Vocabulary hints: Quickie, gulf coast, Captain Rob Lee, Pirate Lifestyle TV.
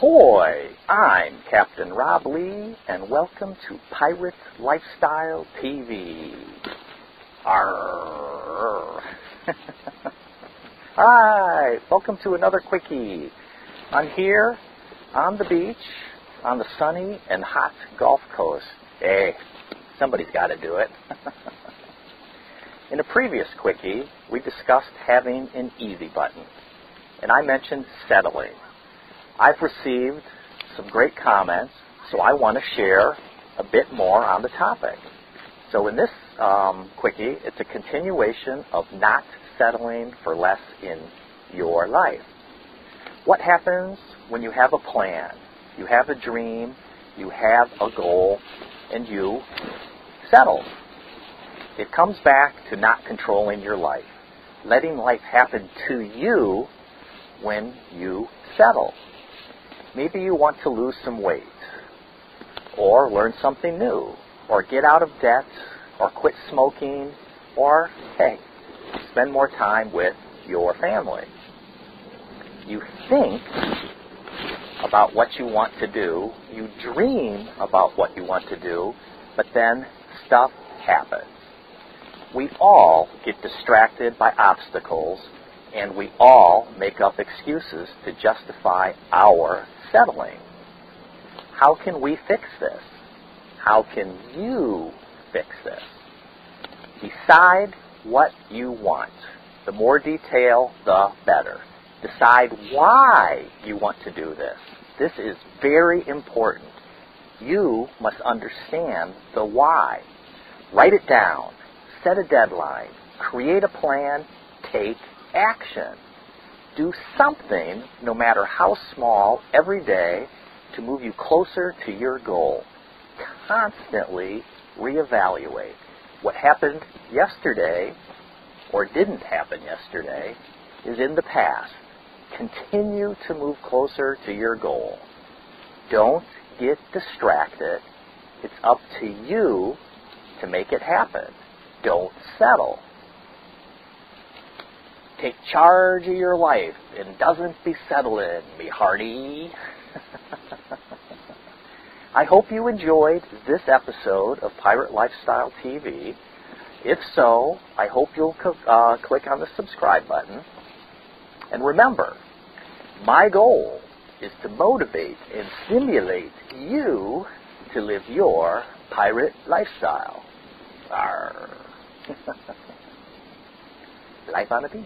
Ahoy! I'm Captain Rob Lee, and welcome to Pirate Lifestyle TV. Arrrrrr. Alright, welcome to another quickie. I'm here on the beach, on the sunny and hot Gulf Coast. Hey, somebody's got to do it. In a previous quickie, we discussed having an easy button, and I mentioned settling. I've received some great comments, so I want to share a bit more on the topic. So in this quickie, it's a continuation of not settling for less in your life. What happens when you have a plan, you have a dream, you have a goal, and you settle? It comes back to not controlling your life, letting life happen to you when you settle. Maybe you want to lose some weight, or learn something new, or get out of debt, or quit smoking, or, hey, spend more time with your family. You think about what you want to do, you dream about what you want to do, but then stuff happens. We all get distracted by obstacles, and we all make up excuses to justify our settling. How can we fix this? How can you fix this? Decide what you want. The more detail, the better. Decide why you want to do this. This is very important. You must understand the why. Write it down. Set a deadline. Create a plan. Take action. Do something, no matter how small, every day to move you closer to your goal. Constantly reevaluate. What happened yesterday or didn't happen yesterday is in the past. Continue to move closer to your goal. Don't get distracted. It's up to you to make it happen. Don't settle. Take charge of your life and doesn't be settling, me hearty. I hope you enjoyed this episode of Pirate Lifestyle TV. If so, I hope you'll click on the subscribe button. And remember, my goal is to motivate and stimulate you to live your pirate lifestyle. Arr. Life on a beach.